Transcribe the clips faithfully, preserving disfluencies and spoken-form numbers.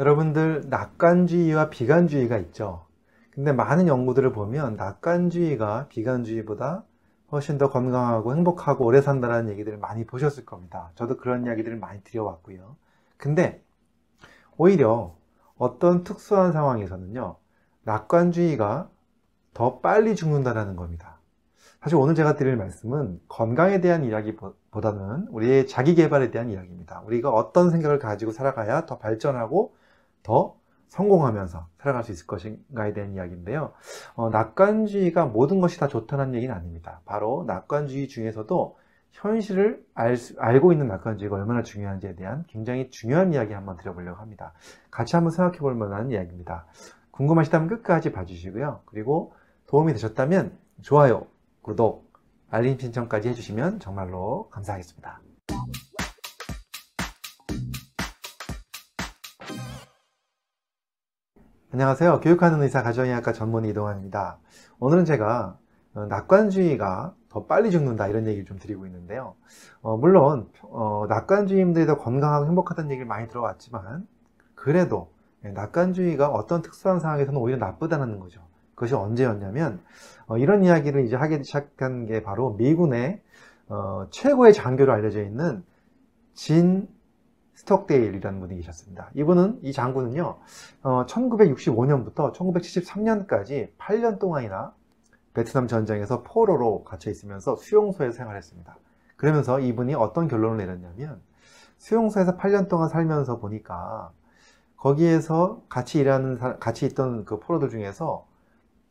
여러분들 낙관주의와 비관주의가 있죠. 근데 많은 연구들을 보면 낙관주의가 비관주의보다 훨씬 더 건강하고 행복하고 오래 산다라는 얘기들을 많이 보셨을 겁니다. 저도 그런 이야기들을 많이 드려왔고요. 근데 오히려 어떤 특수한 상황에서는요, 낙관주의가 더 빨리 죽는다라는 겁니다. 사실 오늘 제가 드릴 말씀은 건강에 대한 이야기보다는 우리의 자기 개발에 대한 이야기입니다. 우리가 어떤 생각을 가지고 살아가야 더 발전하고 더 성공하면서 살아갈 수 있을 것인가에 대한 이야기인데요. 어, 낙관주의가 모든 것이 다 좋다는 얘기는 아닙니다. 바로 낙관주의 중에서도 현실을 알 수, 알고 있는 낙관주의가 얼마나 중요한지에 대한 굉장히 중요한 이야기 한번 드려보려고 합니다. 같이 한번 생각해 볼 만한 이야기입니다. 궁금하시다면 끝까지 봐주시고요. 그리고 도움이 되셨다면 좋아요, 구독, 알림 신청까지 해주시면 정말로 감사하겠습니다. 안녕하세요. 교육하는 의사 가정의학과 전문의 이동환입니다. 오늘은 제가 낙관주의가 더 빨리 죽는다 이런 얘기를 좀 드리고 있는데요. 어, 물론 어, 낙관주의인들이 더 건강하고 행복하다는 얘기를 많이 들어왔지만 그래도 낙관주의가 어떤 특수한 상황에서는 오히려 나쁘다는 거죠. 그것이 언제였냐면 어, 이런 이야기를 이제 하기 시작한 게 바로 미군의 어, 최고의 장교로 알려져 있는 진 스톡데일이라는 분이 계셨습니다. 이분은, 이 장군은요, 어, 천구백육십오 년부터 천구백칠십삼 년까지 팔 년 동안이나 베트남 전쟁에서 포로로 갇혀 있으면서 수용소에서 생활했습니다. 그러면서 이분이 어떤 결론을 내렸냐면, 수용소에서 팔 년 동안 살면서 보니까 거기에서 같이 일하는 같이 있던 그 포로들 중에서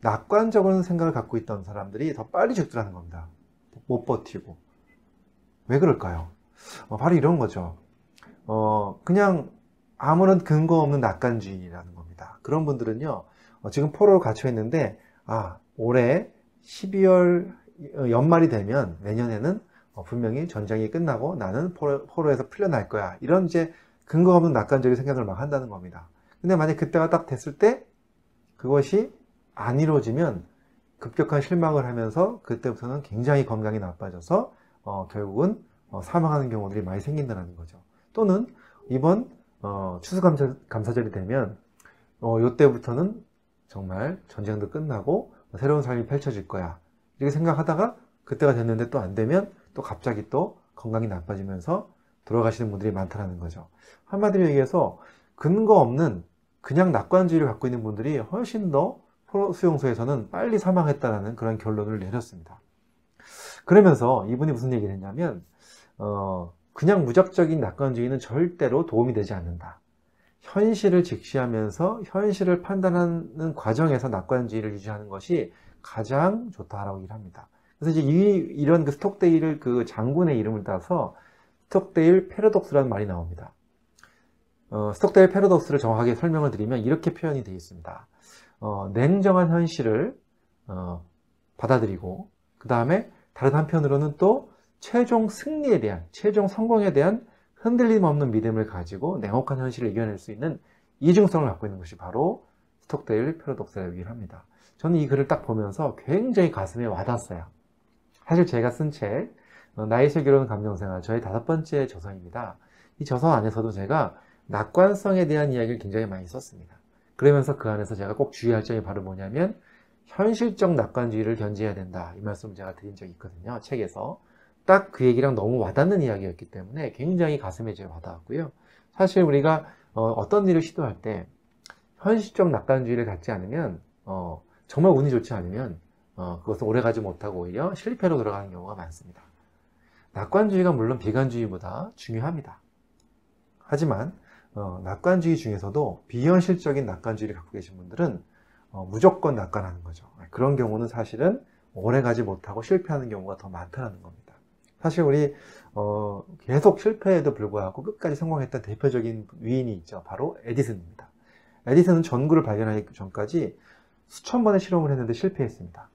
낙관적인 생각을 갖고 있던 사람들이 더 빨리 죽더라는 겁니다. 못 버티고. 왜 그럴까요? 어, 바로 이런 거죠. 어, 그냥 아무런 근거 없는 낙관주의라는 겁니다. 그런 분들은요, 어, 지금 포로로 갇혀 있는데, 아, 올해 십이월 연말이 되면 내년에는 어, 분명히 전쟁이 끝나고 나는 포로, 포로에서 풀려날 거야. 이런 이제 근거 없는 낙관적인 생각을 막 한다는 겁니다. 근데 만약 그때가 딱 됐을 때 그것이 안 이루어지면 급격한 실망을 하면서 그때부터는 굉장히 건강이 나빠져서 어, 결국은 어, 사망하는 경우들이 많이 생긴다는 거죠. 또는 이번 어, 추수감사절이 되면 어, 이때부터는 정말 전쟁도 끝나고 새로운 삶이 펼쳐질 거야 이렇게 생각하다가 그때가 됐는데 또 안 되면 또 갑자기 또 건강이 나빠지면서 돌아가시는 분들이 많다는 거죠. 한마디로 얘기해서 근거 없는 그냥 낙관주의를 갖고 있는 분들이 훨씬 더 포로 수용소에서는 빨리 사망했다는 그런 결론을 내렸습니다. 그러면서 이분이 무슨 얘기를 했냐면 어, 그냥 무작정적인 낙관주의는 절대로 도움이 되지 않는다. 현실을 직시하면서 현실을 판단하는 과정에서 낙관주의를 유지하는 것이 가장 좋다라고 얘기를 합니다. 그래서 이제 이, 이런 그 스톡데일 그 장군의 이름을 따서 스톡데일 패러독스라는 말이 나옵니다. 어, 스톡데일 패러독스를 정확하게 설명을 드리면 이렇게 표현이 되어 있습니다. 어, 냉정한 현실을 어, 받아들이고 그 다음에 다른 한편으로는 또 최종 승리에 대한, 최종 성공에 대한 흔들림 없는 믿음을 가지고 냉혹한 현실을 이겨낼 수 있는 이중성을 갖고 있는 것이 바로 스톡데일 패러독스라고 얘기를 합니다. 저는 이 글을 딱 보면서 굉장히 가슴에 와닿았어요. 사실 제가 쓴 책, 나의 슬기로운 감정생활, 저의 다섯 번째 저서입니다. 이 저서 안에서도 제가 낙관성에 대한 이야기를 굉장히 많이 썼습니다. 그러면서 그 안에서 제가 꼭 주의할 점이 바로 뭐냐면 현실적 낙관주의를 견지해야 된다. 이 말씀을 제가 드린 적이 있거든요. 책에서. 딱 그 얘기랑 너무 와닿는 이야기였기 때문에 굉장히 가슴에 제 와닿았고요. 사실 우리가 어떤 일을 시도할 때 현실적 낙관주의를 갖지 않으면 어, 정말 운이 좋지 않으면 어, 그것을 오래가지 못하고 오히려 실패로 돌아가는 경우가 많습니다. 낙관주의가 물론 비관주의보다 중요합니다. 하지만 어, 낙관주의 중에서도 비현실적인 낙관주의를 갖고 계신 분들은 어, 무조건 낙관하는 거죠. 그런 경우는 사실은 오래가지 못하고 실패하는 경우가 더 많다는 겁니다. 사실 우리 어, 계속 실패에도 불구하고 끝까지 성공했던 대표적인 위인이 있죠. 바로 에디슨입니다. 에디슨은 전구를 발견하기 전까지 수천 번의 실험을 했는데 실패했습니다.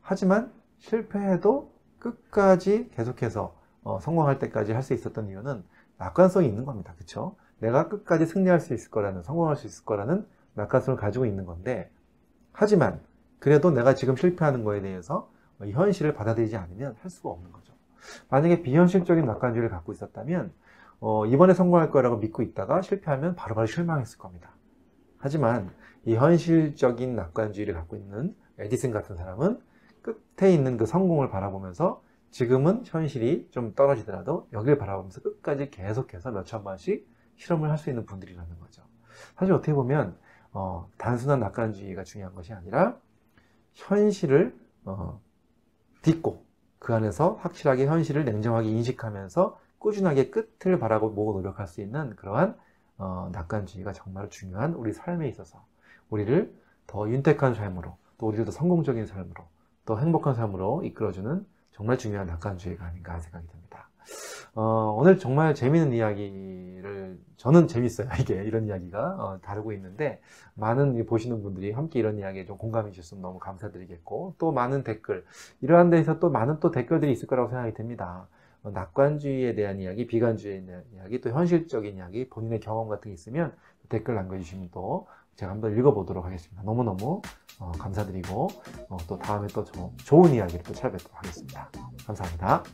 하지만 실패해도 끝까지 계속해서 어, 성공할 때까지 할 수 있었던 이유는 낙관성이 있는 겁니다. 그렇죠? 내가 끝까지 승리할 수 있을 거라는, 성공할 수 있을 거라는 낙관성을 가지고 있는 건데 하지만 그래도 내가 지금 실패하는 거에 대해서 이 현실을 받아들이지 않으면 할 수가 없는 거죠. 만약에 비현실적인 낙관주의를 갖고 있었다면 어, 이번에 성공할 거라고 믿고 있다가 실패하면 바로바로 실망했을 겁니다. 하지만 이 현실적인 낙관주의를 갖고 있는 에디슨 같은 사람은 끝에 있는 그 성공을 바라보면서 지금은 현실이 좀 떨어지더라도 여길 바라보면서 끝까지 계속해서 몇 천만씩 실험을 할 수 있는 분들이라는 거죠. 사실 어떻게 보면 어, 단순한 낙관주의가 중요한 것이 아니라 현실을 어, 딛고 그 안에서 확실하게 현실을 냉정하게 인식하면서 꾸준하게 끝을 바라보고 노력할 수 있는 그러한 어, 낙관주의가 정말 중요한 우리 삶에 있어서 우리를 더 윤택한 삶으로, 또 우리를 더 성공적인 삶으로, 더 행복한 삶으로 이끌어주는 정말 중요한 낙관주의가 아닌가 생각이 듭니다. 어, 오늘 정말 재미있는 이야기를, 저는 재밌어요, 이게, 이런 이야기가 어, 다루고 있는데, 많은 보시는 분들이 함께 이런 이야기에 좀 공감해 주셨으면 너무 감사드리겠고, 또 많은 댓글, 이러한 데에서 또 많은 또 댓글들이 있을 거라고 생각이 듭니다. 어, 낙관주의에 대한 이야기, 비관주의에 대한 이야기, 또 현실적인 이야기, 본인의 경험 같은 게 있으면 댓글 남겨주시면 또 제가 한번 읽어보도록 하겠습니다. 너무너무 어, 감사드리고, 어, 또 다음에 또 저, 좋은 이야기를 또 찾아뵙도록 하겠습니다. 감사합니다.